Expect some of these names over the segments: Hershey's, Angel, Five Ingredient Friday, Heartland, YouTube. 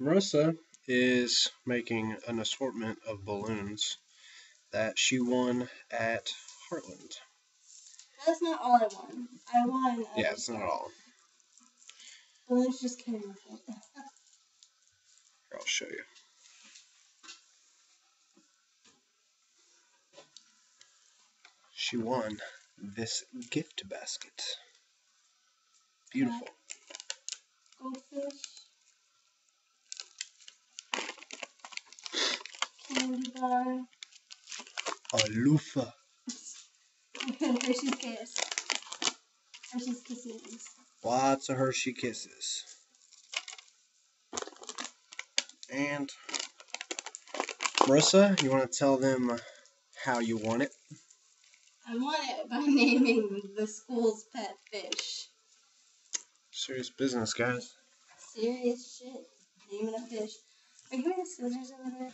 Marissa is making an assortment of balloons that she won at Heartland. That's not all I won. I won. Yeah, it's not all. Balloons just came with it. Here, I'll show you. She won this gift basket. Beautiful. Goldfish. Candy bar. Alufa. Hershey's Kiss. Hershey's Kisses. Lots of Hershey Kisses. And Marissa, you want to tell them how you won it? I won it by naming the school's pet fish. Serious business, guys. Serious shit. Naming a fish. Are you getting the scissors over there?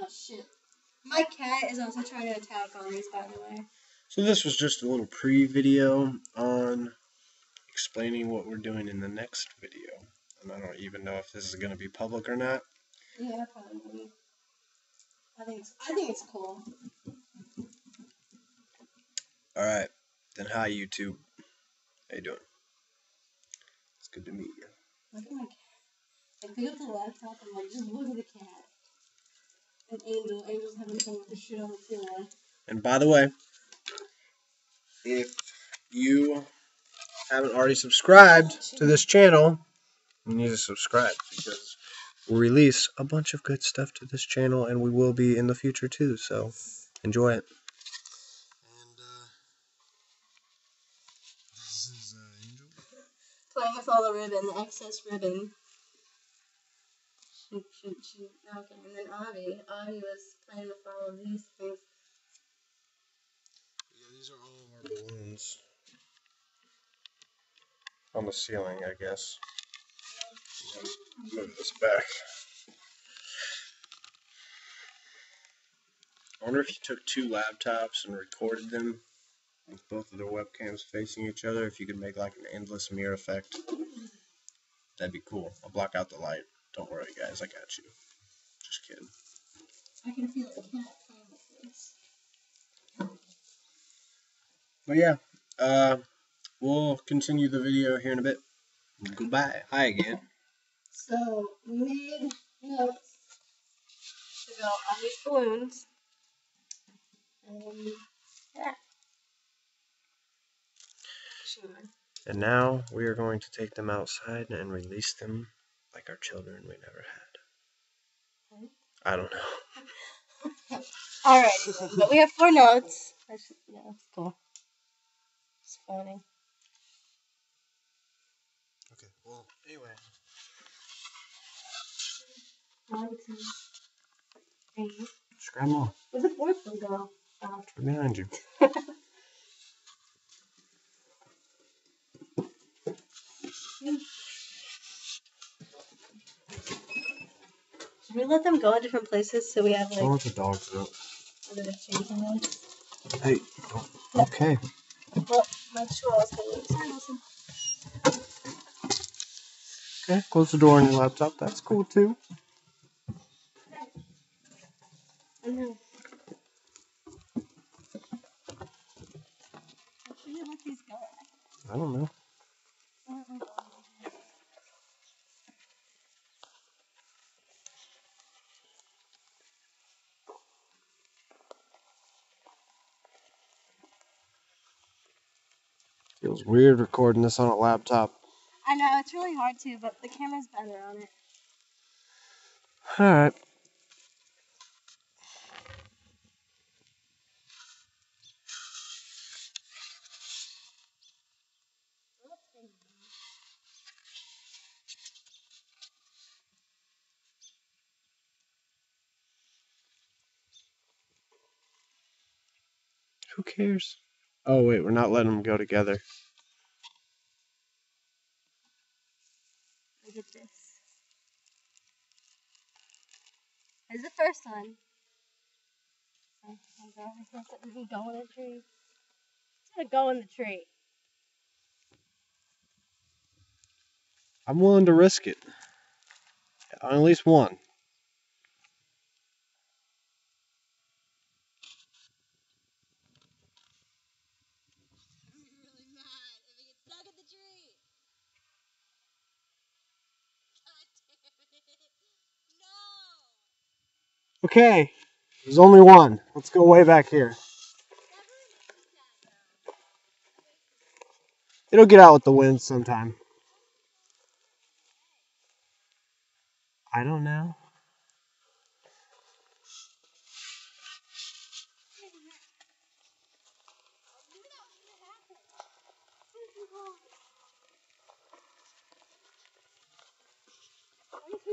Oh, shit. My cat is also trying to attack on these, by the way. So this was just a little pre-video on explaining what we're doing in the next video. And I don't even know if this is going to be public or not. Yeah, probably. I think it's cool. Alright. Then hi, YouTube. How you doing? It's good to meet you. Look at my cat. I pick up the laptop and like, just look at the cat. And Angel. Angel's having fun with the shit on the floor. And by the way, if you haven't already subscribed to this channel, you need to subscribe because we'll release a bunch of good stuff to this channel, and we will be in the future too, so enjoy it. And this is Angel playing with all the ribbon, the excess ribbon. Shoot, shoot, shoot. Okay, and then Avi was playing with all of these things. Yeah, these are all of our balloons on the ceiling, I guess. Move this back. I wonder if you took two laptops and recorded them with both of their webcams facing each other, if you could make like an endless mirror effect. That'd be cool. I'll block out the light. Don't worry guys, I got you. Just kidding. I can feel a cat playing with this. But yeah, we'll continue the video here in a bit. Goodbye. Hi again. So, we made notes about all these balloons, and yeah. And now we are going to take them outside and release them like our children we never had. Okay. I don't know. Alright, but we have 4 notes. Yeah, that's cool. It's funny. Okay, well, anyway. Scramble. Where's the fourth one go? Oh. It's behind you. Should we let them go in different places so we have like... I want the dogs up. Hey. Okay. Well, make sure I was going to listen. Okay, close the door on your laptop. That's cool too. I know. What should you let these go at? I don't know. Feels weird recording this on a laptop. I know, it's really hard to, but the camera's better on it. Alright. Who cares? Oh wait, we're not letting them go together. Look at this. There's the first one. Oh my god, it's not something to go in the tree. It's gonna go in the tree. I'm willing to risk it on at least one. Okay, there's only one. Let's go way back here. It'll get out with the wind sometime. I don't know.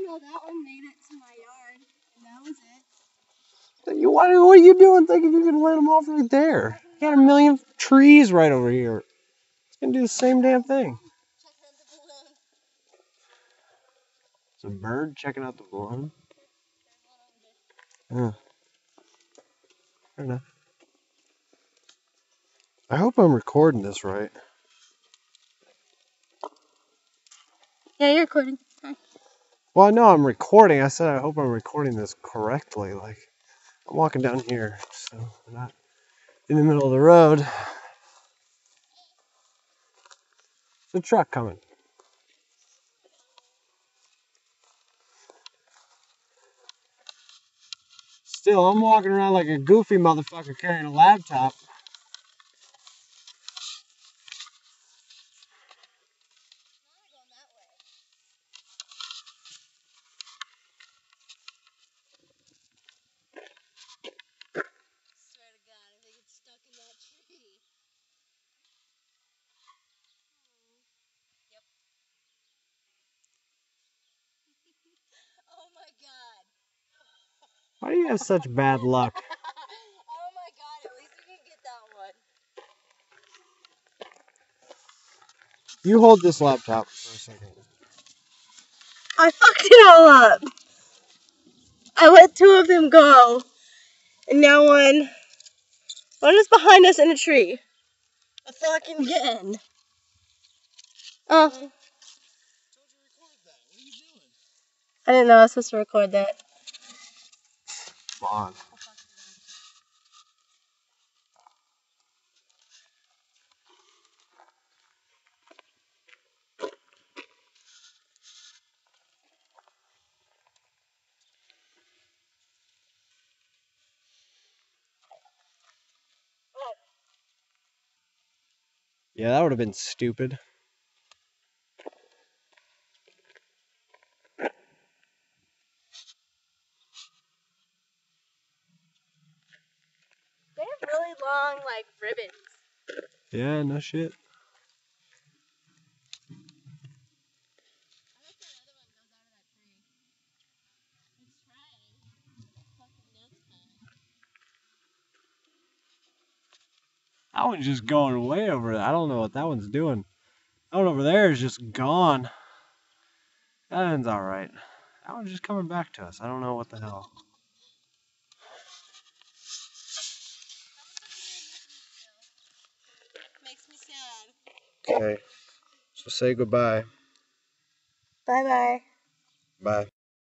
Well, that one made it to my yard, and that was it. You, what are you doing thinking you can let them off right there? You got a million trees right over here. It's going to do the same damn thing. It's a bird checking out the balloon. Yeah. Fair enough. I hope I'm recording this right. Yeah, you're recording. Well, I know I'm recording. I said I hope I'm recording this correctly. Like, I'm walking down here, so I'm not in the middle of the road. There's a truck coming. Still, I'm walking around like a goofy motherfucker carrying a laptop. Why do you have such bad luck? Oh my god, at least we can get that one. You hold this laptop for a second. I fucked it all up. I let two of them go. And now one is behind us in a tree. A fucking gun. Oh. I told you to record that. What are you doing? I didn't know I was supposed to record that. On. Yeah, that would have been stupid. Long, like, ribbons. Yeah, no shit. That one's just going way over there. I don't know what that one's doing. That one over there is just gone. That one's alright. That one's just coming back to us. I don't know what the hell. Okay, so say goodbye. Bye-bye. Bye.